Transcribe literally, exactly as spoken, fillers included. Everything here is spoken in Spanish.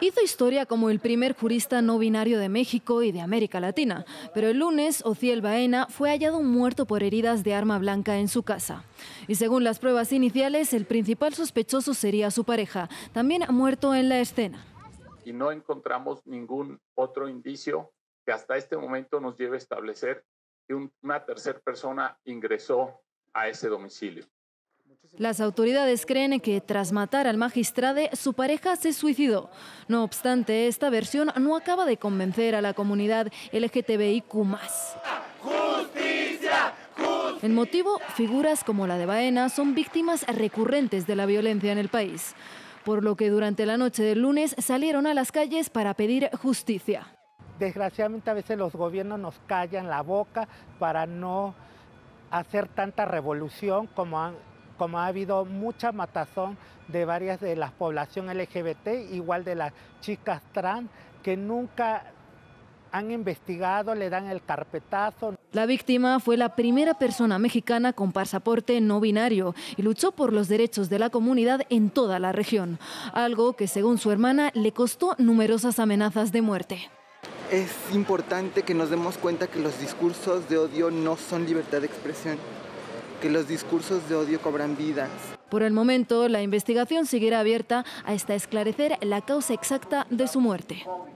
Hizo historia como el primer jurista no binario de México y de América Latina, pero el lunes Ociel Baena fue hallado muerto por heridas de arma blanca en su casa. Y según las pruebas iniciales, el principal sospechoso sería su pareja, también muerto en la escena. Y no encontramos ningún otro indicio que hasta este momento nos lleve a establecer que una tercera persona ingresó a ese domicilio. Las autoridades creen que tras matar al magistrado, su pareja se suicidó. No obstante, esta versión no acaba de convencer a la comunidad L G B T I Q más. ¡Justicia! ¡Justicia! El motivo, figuras como la de Baena son víctimas recurrentes de la violencia en el país, por lo que durante la noche del lunes salieron a las calles para pedir justicia. Desgraciadamente a veces los gobiernos nos callan la boca para no hacer tanta revolución como han... como ha habido mucha matazón de varias de las poblaciones L G B T, igual de las chicas trans, que nunca han investigado, le dan el carpetazo. La víctima fue la primera persona mexicana con pasaporte no binario y luchó por los derechos de la comunidad en toda la región, algo que según su hermana le costó numerosas amenazas de muerte. Es importante que nos demos cuenta que los discursos de odio no son libertad de expresión, que los discursos de odio cobran vidas. Por el momento, la investigación seguirá abierta hasta esclarecer la causa exacta de su muerte.